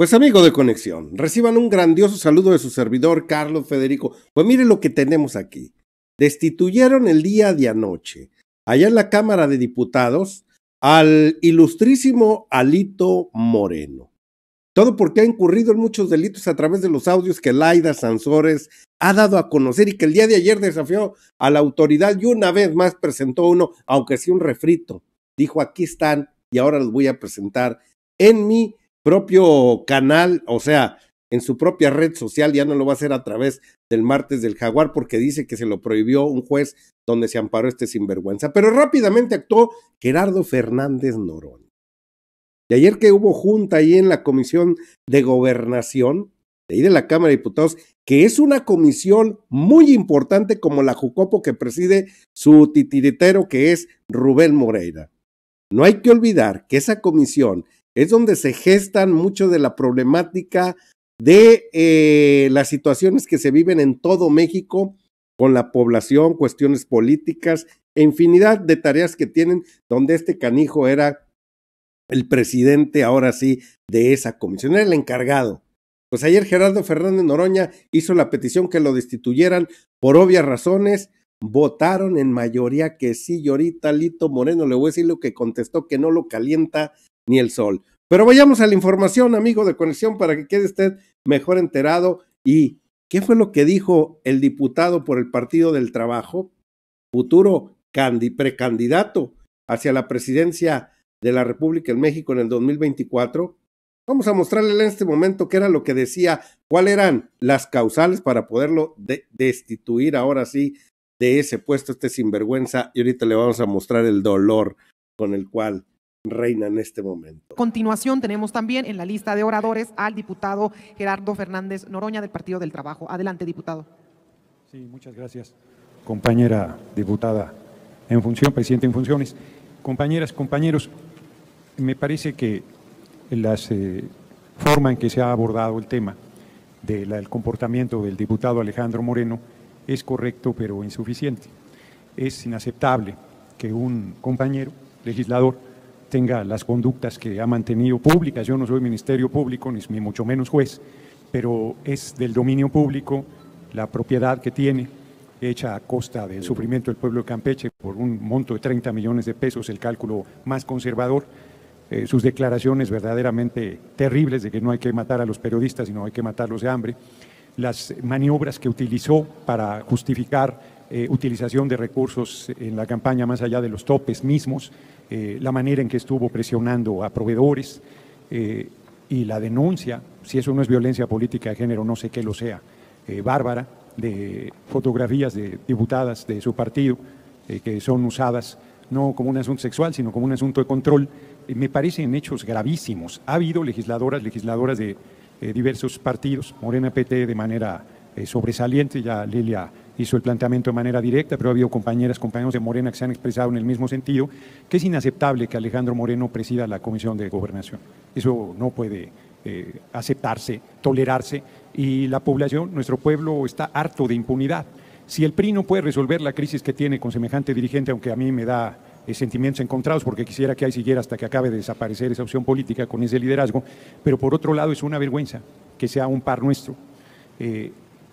Pues amigo de Conexión, reciban un grandioso saludo de su servidor Carlos Federico. Pues miren lo que tenemos aquí. Destituyeron el día de anoche, allá en la Cámara de Diputados, al ilustrísimo Alito Moreno. Todo porque ha incurrido en muchos delitos a través de los audios que Layda Sansores ha dado a conocer y que el día de ayer desafió a la autoridad y una vez más presentó uno, aunque sí un refrito. Dijo, aquí están y ahora los voy a presentar en mi propio canal, o sea, en su propia red social. Ya no lo va a hacer a través del Martes del Jaguar porque dice que se lo prohibió un juez donde se amparó este sinvergüenza. Pero rápidamente actuó Gerardo Fernández Noroña. De ayer que hubo junta ahí en la Comisión de Gobernación, de ahí de la Cámara de Diputados, que es una comisión muy importante como la Jucopo que preside su titiritero que es Rubén Moreira. No hay que olvidar que esa comisión es donde se gestan mucho de la problemática de las situaciones que se viven en todo México con la población, cuestiones políticas, infinidad de tareas que tienen, donde este canijo era el presidente, ahora sí, de esa comisión, era el encargado. Pues ayer Gerardo Fernández Noroña hizo la petición que lo destituyeran por obvias razones. Votaron en mayoría que sí, y ahorita Alito Moreno, le voy a decir lo que contestó, que no lo calienta ni el sol. Pero vayamos a la información, amigo de Conexión, para que quede usted mejor enterado. ¿Y qué fue lo que dijo el diputado por el Partido del Trabajo, futuro precandidato hacia la presidencia de la República en México en el 2024? Vamos a mostrarle en este momento qué era lo que decía, cuáles eran las causales para poderlo destituir ahora sí de ese puesto, este sinvergüenza. Y ahorita le vamos a mostrar el dolor con el cual reina en este momento. A continuación tenemos también en la lista de oradores al diputado Gerardo Fernández Noroña del Partido del Trabajo. Adelante, diputado. Sí, muchas gracias, compañera diputada en función, presidente en funciones. Compañeras, compañeros, me parece que la forma en que se ha abordado el tema del comportamiento del diputado Alejandro Moreno es correcto pero insuficiente. Es inaceptable que un compañero legislador tenga las conductas que ha mantenido públicas. Yo no soy Ministerio Público, ni mucho menos juez, pero es del dominio público la propiedad que tiene, hecha a costa del sufrimiento del pueblo de Campeche por un monto de 30 millones de pesos, el cálculo más conservador. Sus declaraciones verdaderamente terribles de que no hay que matar a los periodistas, sino hay que matarlos de hambre. Las maniobras que utilizó para justificar utilización de recursos en la campaña más allá de los topes mismos, la manera en que estuvo presionando a proveedores y la denuncia, si eso no es violencia política de género, no sé qué lo sea, bárbara, de fotografías de diputadas de su partido que son usadas no como un asunto sexual, sino como un asunto de control, me parecen hechos gravísimos. Ha habido legisladoras de diversos partidos, Morena PT de manera sobresaliente, ya Lilia hizo el planteamiento de manera directa, pero ha habido compañeras, compañeros de Morena que se han expresado en el mismo sentido, que es inaceptable que Alejandro Moreno presida la Comisión de Gobernación. Eso no puede aceptarse, tolerarse, y la población, nuestro pueblo, está harto de impunidad. Si el PRI no puede resolver la crisis que tiene con semejante dirigente, aunque a mí me da sentimientos encontrados porque quisiera que ahí siguiera hasta que acabe de desaparecer esa opción política con ese liderazgo, pero por otro lado es una vergüenza que sea un par nuestro.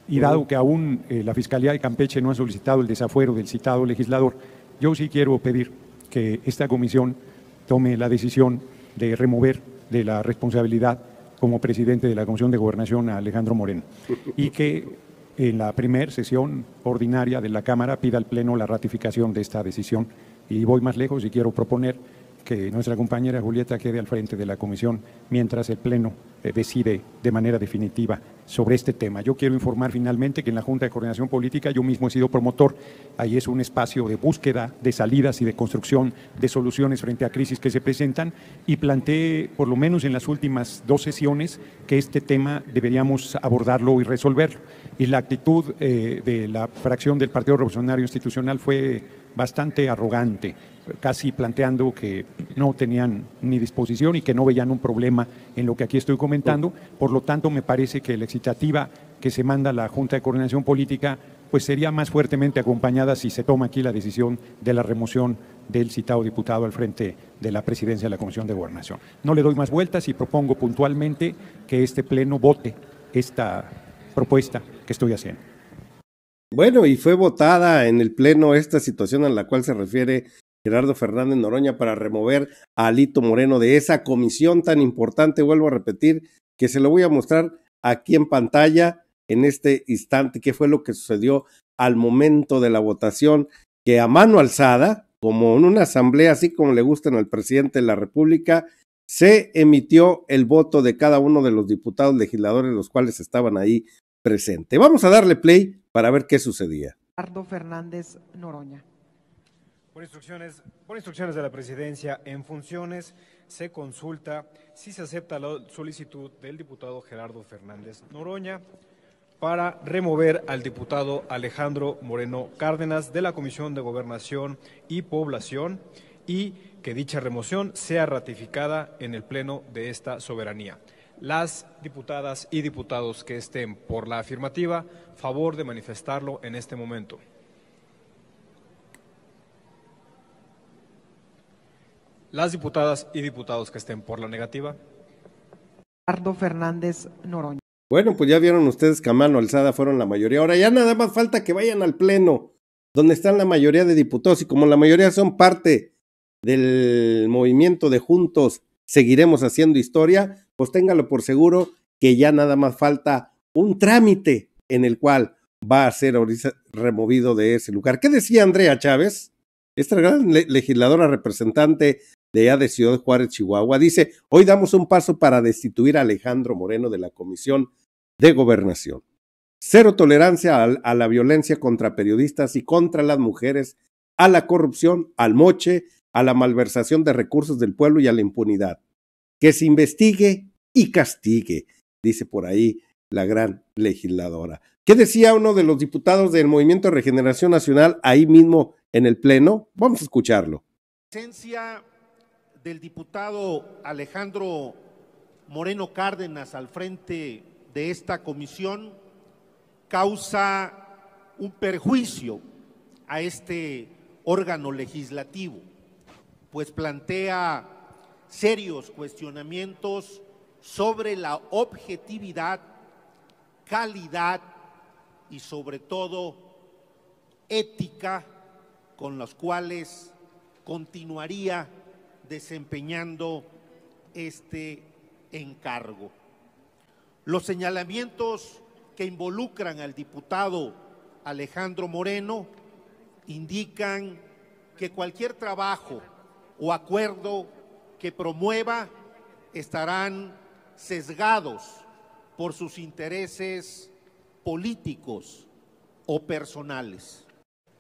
Y dado que aún la Fiscalía de Campeche no ha solicitado el desafuero del citado legislador, yo sí quiero pedir que esta comisión tome la decisión de remover de la responsabilidad como presidente de la Comisión de Gobernación a Alejandro Moreno y que en la primera sesión ordinaria de la Cámara pida al Pleno la ratificación de esta decisión. Y voy más lejos y quiero proponer que nuestra compañera Julieta quede al frente de la comisión mientras el Pleno decide de manera definitiva sobre este tema. Yo quiero informar finalmente que en la Junta de Coordinación Política yo mismo he sido promotor. Ahí es un espacio de búsqueda, de salidas y de construcción de soluciones frente a crisis que se presentan, y planteé, por lo menos en las últimas dos sesiones, que este tema deberíamos abordarlo y resolverlo. Y la actitud de la fracción del Partido Revolucionario Institucional fue bastante arrogante, casi planteando que no tenían ni disposición y que no veían un problema en lo que aquí estoy comentando. Por lo tanto, me parece que la excitativa que se manda a la Junta de Coordinación Política pues sería más fuertemente acompañada si se toma aquí la decisión de la remoción del citado diputado al frente de la presidencia de la Comisión de Gobernación. No le doy más vueltas y propongo puntualmente que este pleno vote esta propuesta que estoy haciendo. Bueno, y fue votada en el pleno esta situación a la cual se refiere Gerardo Fernández Noroña para remover a Alito Moreno de esa comisión tan importante, vuelvo a repetir, que se lo voy a mostrar aquí en pantalla en este instante, qué fue lo que sucedió al momento de la votación, que a mano alzada, como en una asamblea, así como le gustan al presidente de la República, se emitió el voto de cada uno de los diputados legisladores, los cuales estaban ahí presentes. Vamos a darle play para ver qué sucedía. Gerardo Fernández Noroña. Por instrucciones de la Presidencia, en funciones se consulta si se acepta la solicitud del diputado Gerardo Fernández Noroña para remover al diputado Alejandro Moreno Cárdenas de la Comisión de Gobernación y Población y que dicha remoción sea ratificada en el Pleno de esta soberanía. Las diputadas y diputados que estén por la afirmativa, favor de manifestarlo en este momento. Las diputadas y diputados que estén por la negativa. Gerardo Fernández Noroña. Bueno, pues ya vieron ustedes que a mano alzada fueron la mayoría. Ahora ya nada más falta que vayan al pleno, donde están la mayoría de diputados, y como la mayoría son parte del movimiento de Juntos Seguiremos Haciendo Historia, pues téngalo por seguro que ya nada más falta un trámite en el cual va a ser removido de ese lugar. ¿Qué decía Andrea Chávez? Esta gran legisladora representante de allá de Ciudad Juárez, Chihuahua, dice: hoy damos un paso para destituir a Alejandro Moreno de la Comisión de Gobernación. Cero tolerancia a la violencia contra periodistas y contra las mujeres, a la corrupción, al moche, a la malversación de recursos del pueblo y a la impunidad. Que se investigue y castigue, dice por ahí la gran legisladora. ¿Qué decía uno de los diputados del Movimiento de Regeneración Nacional ahí mismo en el pleno? Vamos a escucharlo. Presencia del diputado Alejandro Moreno Cárdenas al frente de esta comisión causa un perjuicio a este órgano legislativo, pues plantea serios cuestionamientos sobre la objetividad, calidad y sobre todo ética con los cuales continuaría desempeñando este encargo. Los señalamientos que involucran al diputado Alejandro Moreno indican que cualquier trabajo o acuerdo que promueva estarán sesgados por sus intereses políticos o personales.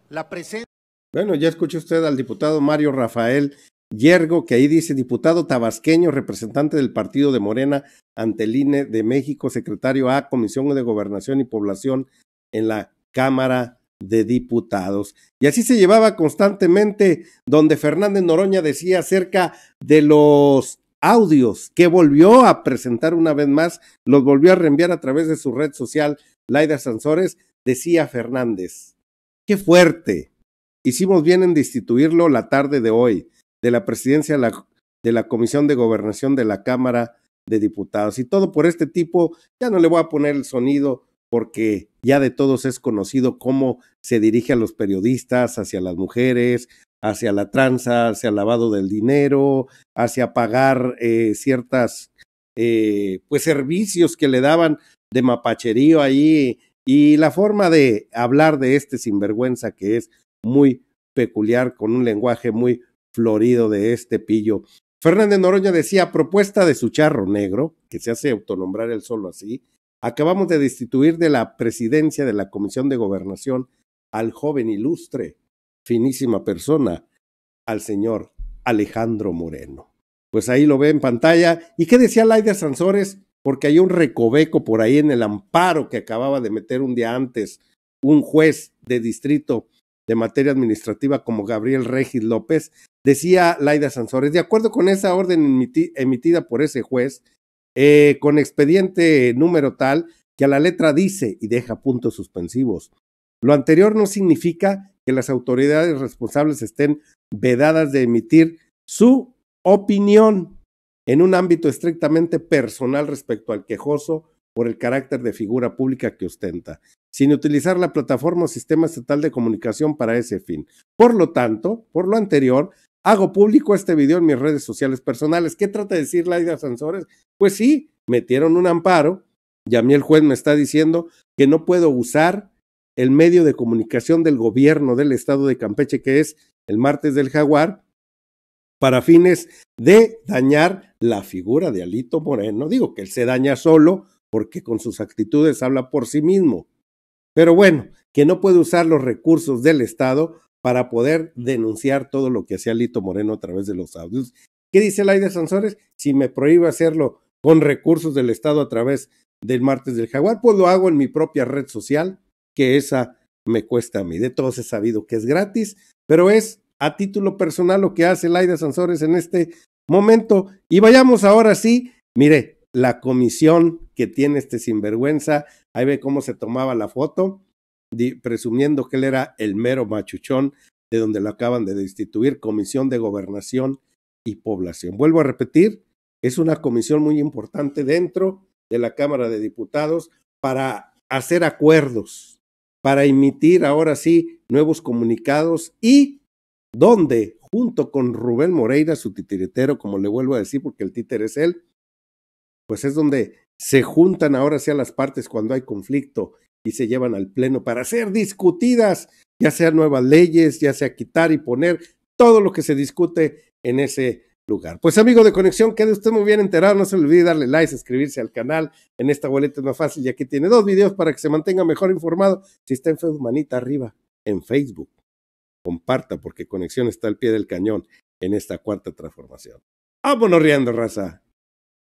La presencia... Bueno, ya escuchó usted al diputado Mario Rafael Yergo, que ahí dice: diputado tabasqueño, representante del partido de Morena ante el INE de México, secretario A, Comisión de Gobernación y Población en la Cámara de Diputados. Y así se llevaba constantemente, donde Fernández Noroña decía acerca de los audios que volvió a presentar una vez más, los volvió a reenviar a través de su red social, Layda Sansores. Decía Fernández: qué fuerte, hicimos bien en destituirlo la tarde de hoy de la presidencia de la Comisión de Gobernación de la Cámara de Diputados. Y todo por este tipo, ya no le voy a poner el sonido porque ya de todos es conocido cómo se dirige a los periodistas, hacia las mujeres, hacia la tranza, hacia el lavado del dinero, hacia pagar ciertas pues servicios que le daban de mapacherío ahí, y la forma de hablar de este sinvergüenza que es muy peculiar, con un lenguaje muy florido de este pillo. Fernández Noroña decía: propuesta de su charro negro, que se hace autonombrar él solo así, acabamos de destituir de la presidencia de la Comisión de Gobernación al joven ilustre, finísima persona, al señor Alejandro Moreno. Pues ahí lo ve en pantalla. ¿Y qué decía Layda Sansores? Porque hay un recoveco por ahí en el amparo que acababa de meter un día antes un juez de distrito de materia administrativa como Gabriel Regis López. Decía Layda Sansores: de acuerdo con esa orden emitida por ese juez, con expediente número tal, que a la letra dice, y deja puntos suspensivos, Lo anterior no significa que las autoridades responsables estén vedadas de emitir su opinión en un ámbito estrictamente personal respecto al quejoso por el carácter de figura pública que ostenta, sin utilizar la plataforma o sistema estatal de comunicación para ese fin. Por lo tanto, por lo anterior, hago público este video en mis redes sociales personales. ¿Qué trata de decir Layda Sansores? Pues sí, metieron un amparo y a mí el juez me está diciendo que no puedo usar el medio de comunicación del gobierno del estado de Campeche, que es el Martes del Jaguar, para fines de dañar la figura de Alito Moreno. Digo que él se daña solo porque con sus actitudes habla por sí mismo. Pero bueno, que no puede usar los recursos del estado para poder denunciar todo lo que hacía Alito Moreno a través de los audios. ¿Qué dice Layda Sansores? Si me prohíbe hacerlo con recursos del estado a través del Martes del Jaguar, pues lo hago en mi propia red social, que esa me cuesta a mí. De todos he sabido que es gratis, pero es a título personal lo que hace Layda Sansores en este momento. Y vayamos ahora sí, mire, la comisión que tiene este sinvergüenza, ahí ve cómo se tomaba la foto, presumiendo que él era el mero machuchón, de donde lo acaban de destituir, Comisión de Gobernación y Población. Vuelvo a repetir, es una comisión muy importante dentro de la Cámara de Diputados para hacer acuerdos, para emitir ahora sí nuevos comunicados y donde, junto con Rubén Moreira, su titiritero, como le vuelvo a decir, porque el títer es él, pues es donde se juntan ahora sí a las partes cuando hay conflicto y se llevan al pleno para ser discutidas, ya sea nuevas leyes, ya sea quitar y poner, todo lo que se discute en ese lugar. Pues amigo de Conexión, quede usted muy bien enterado, no se olvide darle like, suscribirse al canal, en esta boleta es más fácil y aquí tiene dos videos para que se mantenga mejor informado. Si está en Facebook, manita arriba, en Facebook, comparta porque Conexión está al pie del cañón en esta cuarta transformación. ¡Vámonos riendo, raza!